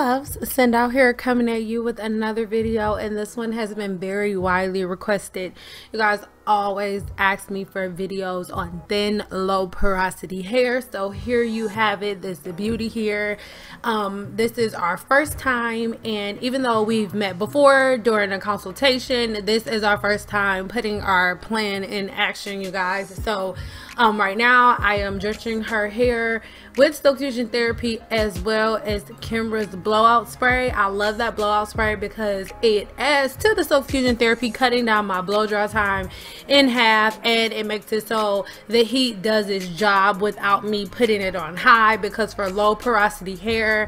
loves, Sindel here coming at you with another video, and this one has been very widely requested. You guys always ask me for videos on thin, low porosity hair, so here you have it. This is the beauty here. This is our first time, and even though we've met before during a consultation, this is our first time putting our plan in action, you guys. So right now I am dressing her hair with Silk Fusion therapy as well as Kenra's blowout spray. I love that blowout spray because it adds to the Silk Fusion therapy, cutting down my blow dry time in half, and it makes it so the heat does its job without me putting it on high, because for low porosity hair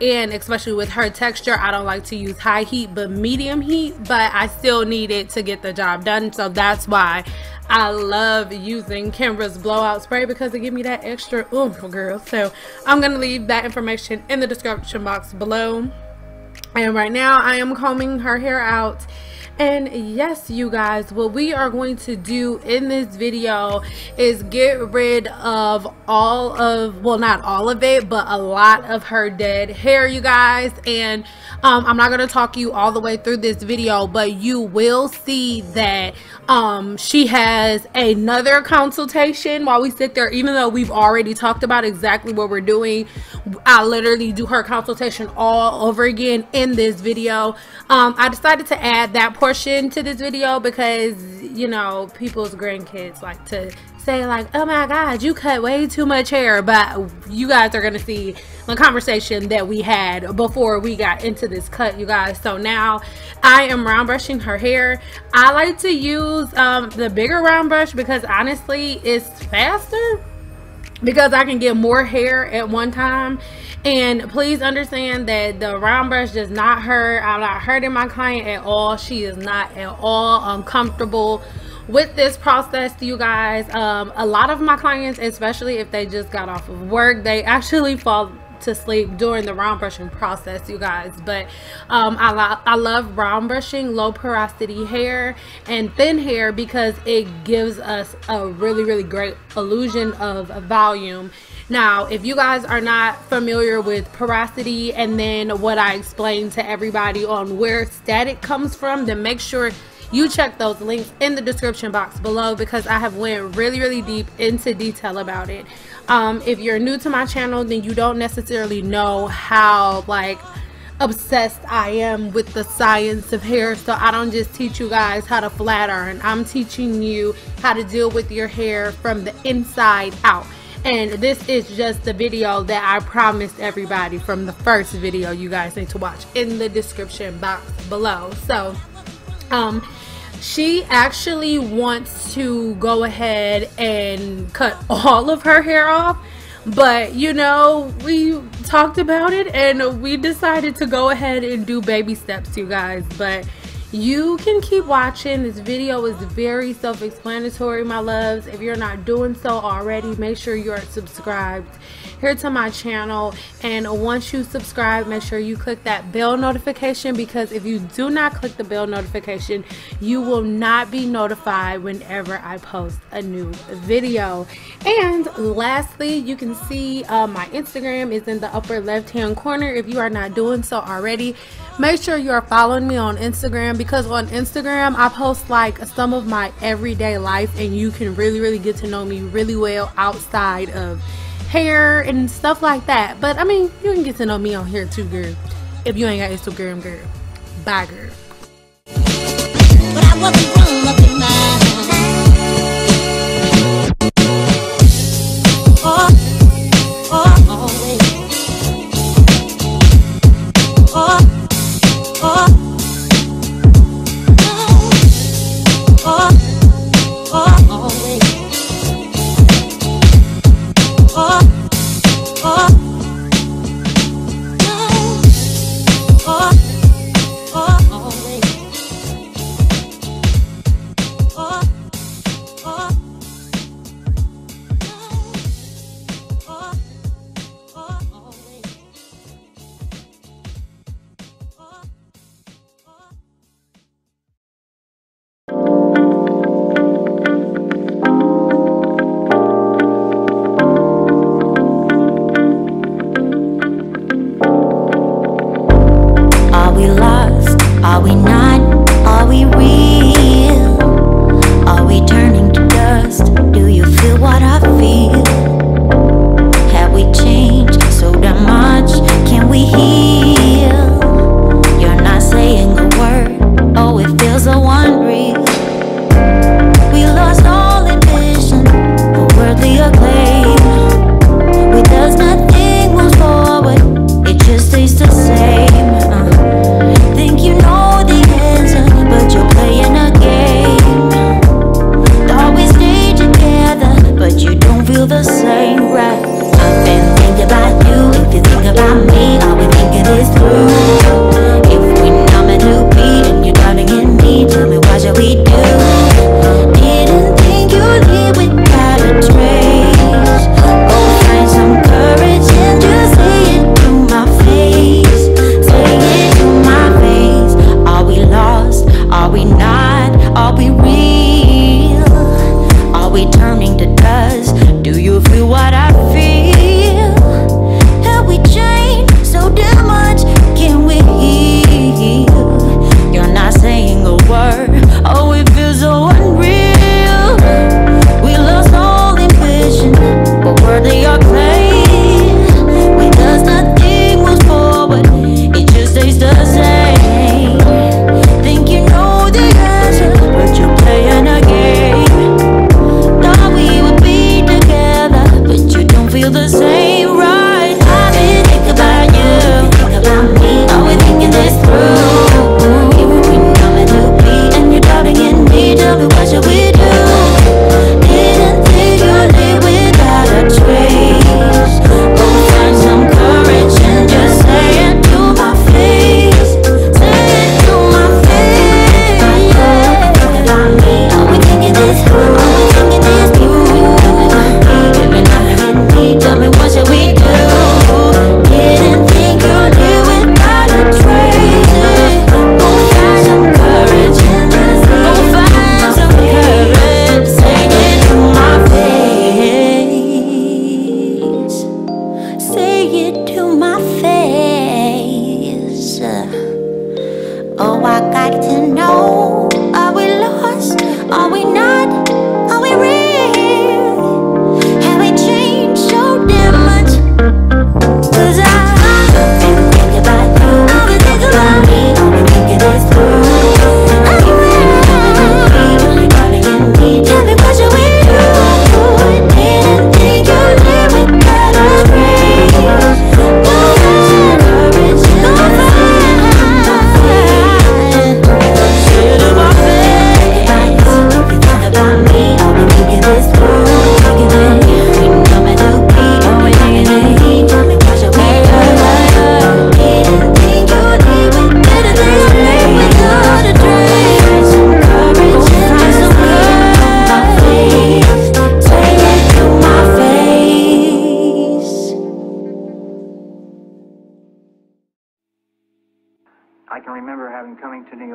and especially with her texture, I don't like to use high heat but medium heat, but I still need it to get the job done. So that's why I love using Kenra's blowout spray, because it gives me that extra oomph, girl. So I'm gonna leave that information in the description box below. And right now I am combing her hair out. And yes, you guys, what we are going to do in this video is get rid of all of, well, not all of it, but a lot of her dead hair, you guys. And I'm not going to talk you all the way through this video, but you will see that she has another consultation while we sit there. Even though we've already talked about exactly what we're doing, I literally do her consultation all over again in this video. I decided to add that portion to this video because, you know, people's grandkids like to say like, oh my god, you cut way too much hair, but you guys are gonna see the conversation that we had before we got into this cut, you guys. So now I am round brushing her hair. I like to use the bigger round brush because honestly it's faster, because I can get more hair at one time. And please understand that the round brush does not hurt. I'm not hurting my client at all. She is not at all uncomfortable with this process, you guys. A lot of my clients, especially if they just got off of work, they actually fall to sleep during the round brushing process, you guys. But I love round brushing low porosity hair and thin hair because it gives us a really great illusion of volume. Now, if you guys are not familiar with porosity and then what I explained to everybody on where static comes from, then make sure you check those links in the description box below, because I have went really deep into detail about it. If you're new to my channel, then you don't necessarily know how like obsessed I am with the science of hair. So I don't just teach you guys how to flat iron. I'm teaching you how to deal with your hair from the inside out. And this is just the video that I promised everybody from the first video you guys need to watch in the description box below. So she actually wants to go ahead and cut all of her hair off, but you know, we talked about it and we decided to go ahead and do baby steps, you guys. But you can keep watching. This video is very self-explanatory, my loves. If you're not doing so already, make sure you are subscribed here to my channel, and once you subscribe, make sure you click that bell notification, because if you do not click the bell notification, you will not be notified whenever I post a new video. And lastly, you can see my Instagram is in the upper left hand corner. If you are not doing so already, make sure you are following me on Instagram, because on Instagram I post like some of my everyday life, and you can really get to know me really well outside of hair and stuff like that. But I mean, you can get to know me on here too, girl. If you ain't got Instagram, girl, bye, girl. But I wasn't grown up in my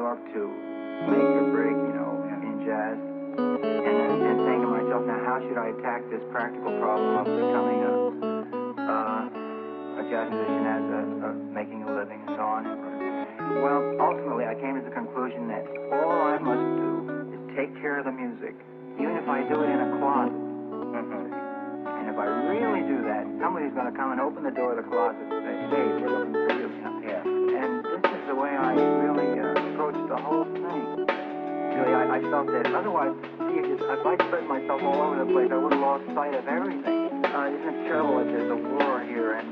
love to make or break, you know, in jazz. And saying to myself, now how should I attack this practical problem of becoming a jazz musician as making a living and so on? Well, ultimately I came to the conclusion that all I must do is take care of the music, even if I do it in a closet. And if I really do that, somebody's going to come and open the door of the closet and say, hey, we're looking for you. Yeah. And this is the way I really approached the whole thing. Really, I felt that otherwise, see, if I spread myself all over the place, I would have lost sight of everything. Isn't it terrible if there's a war here and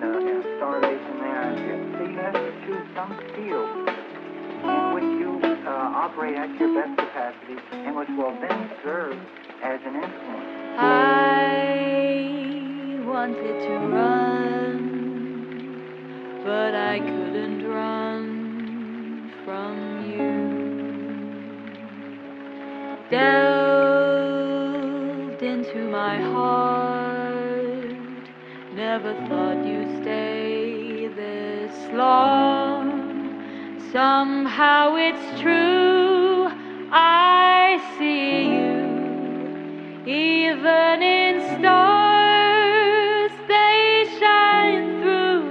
starvation there? So you have to choose some field in which you operate at your best capacity and which will then serve as an influence. I wanted to run, but I couldn't run from you. Delved into my heart, never thought you'd stay this long. Somehow it's true, I see you. Even in stars, they shine through,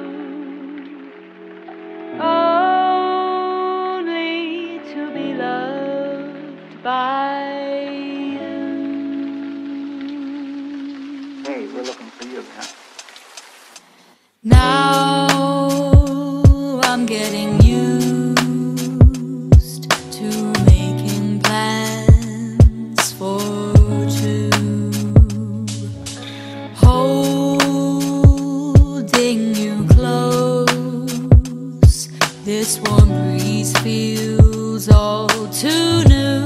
only to be loved by you. Hey, we're looking for you, huh? Now I'm getting used to making plans for this warm breeze feels all too new,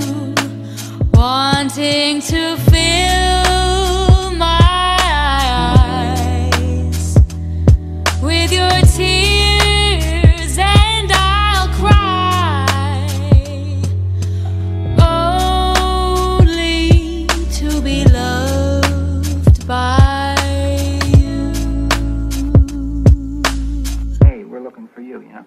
wanting to fill my eyes with your tears, and I'll cry, only to be loved by you. Hey, we're looking for you, yeah?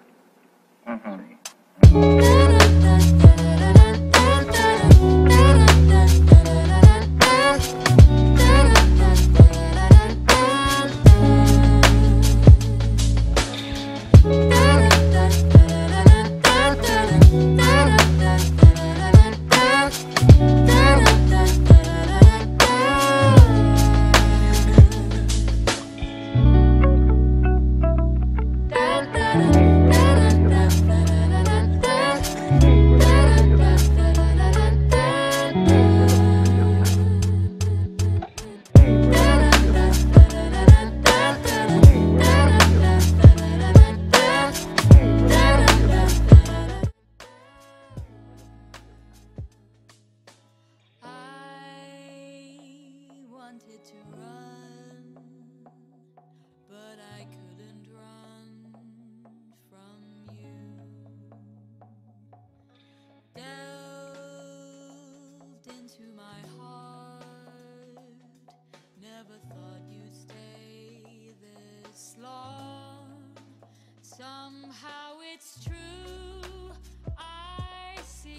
To run, but I couldn't run from you. Delved into my heart, never thought you'd stay this long. Somehow it's true, I see you.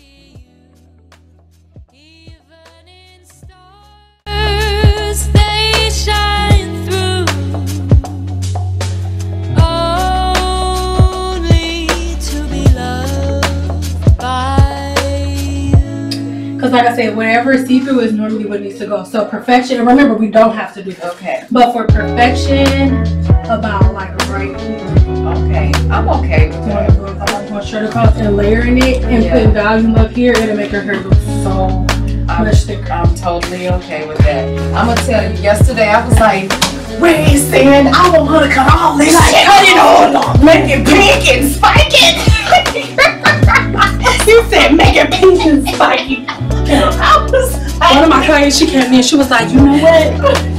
Like I said, whatever is see-through is normally what needs to go. So perfection, and remember, we don't have to do this. Okay. But for perfection, about like right here. Okay. I'm okay with that. I'm going straight across and layering it and putting volume up here. It'll make your hair look so much thicker. I'm totally okay with that. I'm going to tell you, yesterday I was like, wait, saying I want her to cut all this shit. Cut it all off. Make it pink and spike it. You said make it pink and spike it. I was like, one of my clients, she came in, she was like, you know what?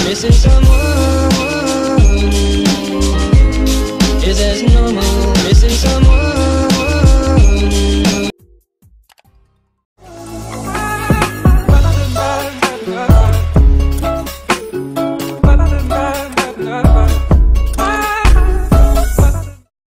Missing someone.